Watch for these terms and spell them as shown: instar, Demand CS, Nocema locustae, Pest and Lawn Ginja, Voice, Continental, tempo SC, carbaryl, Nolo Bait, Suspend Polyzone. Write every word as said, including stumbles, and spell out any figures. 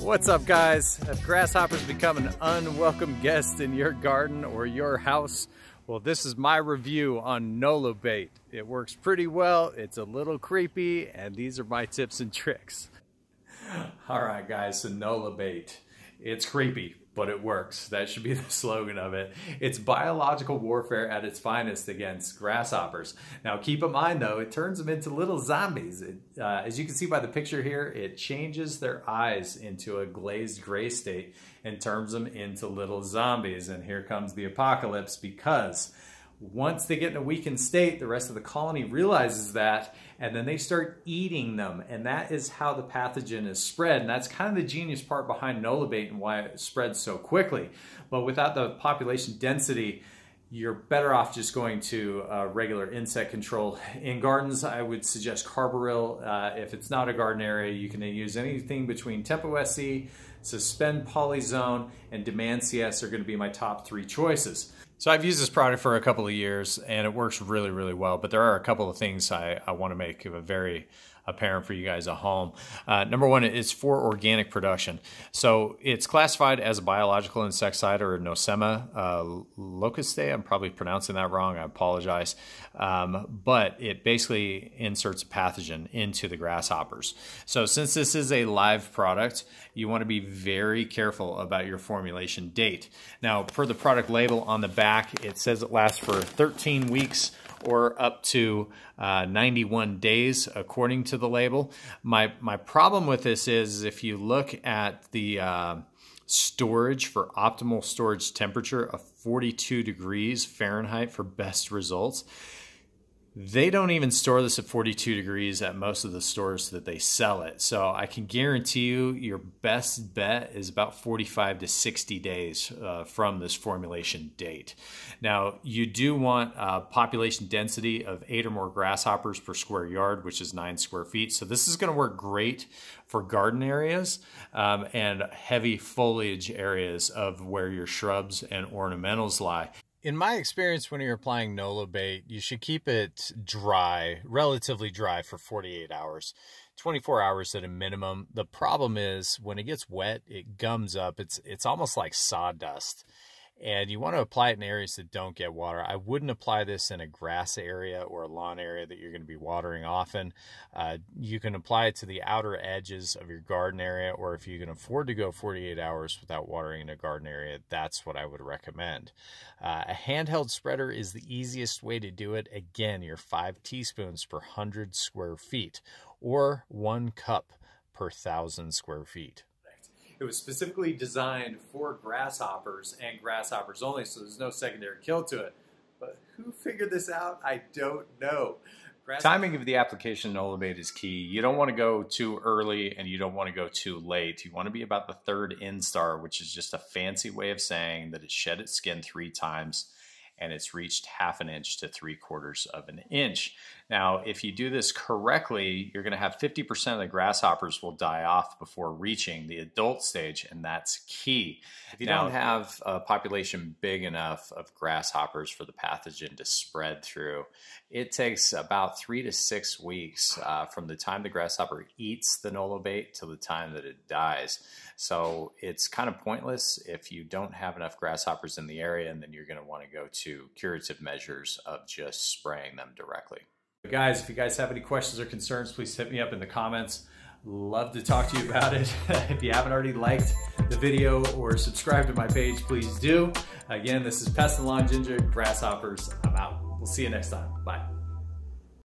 What's up, guys? Have grasshoppers become an unwelcome guest in your garden or your house? Well, this is my review on Nolo Bait. It works pretty well, it's a little creepy, and these are my tips and tricks. All right, guys, so Nolo Bait. It's creepy, but it works. That should be the slogan of it. It's biological warfare at its finest against grasshoppers. Now keep in mind though, it turns them into little zombies. It, uh, as you can see by the picture here, it changes their eyes into a glazed gray state and turns them into little zombies. And here comes the apocalypse, because once they get in a weakened state, the rest of the colony realizes that, and then they start eating them. And that is how the pathogen is spread. And that's kind of the genius part behind Nolo Bait and why it spreads so quickly. But without the population density, you're better off just going to uh, regular insect control. In gardens, I would suggest carbaryl. Uh, if it's not a garden area, you can use anything between Tempo S C, Suspend Polyzone, and Demand C S are gonna be my top three choices. So I've used this product for a couple of years and it works really, really well, but there are a couple of things I, I wanna make very apparent for you guys at home. Uh, number one is for organic production. So it's classified as a biological insecticide, or Nocema uh, locustae. I'm probably pronouncing that wrong, I apologize. Um, but it basically inserts a pathogen into the grasshoppers. So since this is a live product, you wanna be very careful about your formulation date. Now, per the product label on the back, it says it lasts for thirteen weeks or up to uh, ninety-one days, according to the label. My, my problem with this is if you look at the uh, storage for optimal storage temperature of forty-two degrees Fahrenheit for best results, they don't even store this at forty-two degrees at most of the stores that they sell it. So I can guarantee you your best bet is about forty-five to sixty days uh, from this formulation date. Now, you do want a population density of eight or more grasshoppers per square yard, which is nine square feet. So this is gonna work great for garden areas um, and heavy foliage areas of where your shrubs and ornamentals lie. In my experience, when you're applying Nolo Bait, you should keep it dry, relatively dry, for forty-eight hours, twenty-four hours at a minimum. The problem is when it gets wet, it gums up. It's, it's almost like sawdust, and you want to apply it in areas that don't get water. I wouldn't apply this in a grass area or a lawn area that you're going to be watering often. Uh, you can apply it to the outer edges of your garden area, or if you can afford to go forty-eight hours without watering in a garden area, that's what I would recommend. Uh, a handheld spreader is the easiest way to do it. Again, your five teaspoons per hundred square feet, or one cup per thousand square feet. It was specifically designed for grasshoppers and grasshoppers only, so there's no secondary kill to it. But who figured this out? I don't know. Grass Timing of the application of Nolo Bait is key. You don't want to go too early and you don't want to go too late. You want to be about the third instar, which is just a fancy way of saying that it shed its skin three times and it's reached half an inch to three quarters of an inch. Now, if you do this correctly, you're gonna have fifty percent of the grasshoppers will die off before reaching the adult stage, and that's key. If you now, don't have a population big enough of grasshoppers for the pathogen to spread through, it takes about three to six weeks uh, from the time the grasshopper eats the Nolo Bait to the time that it dies. So it's kind of pointless if you don't have enough grasshoppers in the area, and then you're gonna wanna go to curative measures of just spraying them directly. Guys, if you guys have any questions or concerns, please hit me up in the comments. Love to talk to you about it. If you haven't already liked the video or subscribed to my page, please do. Again, this is Pest and Lawn Ginja, grasshoppers. I'm out. We'll see you next time. Bye.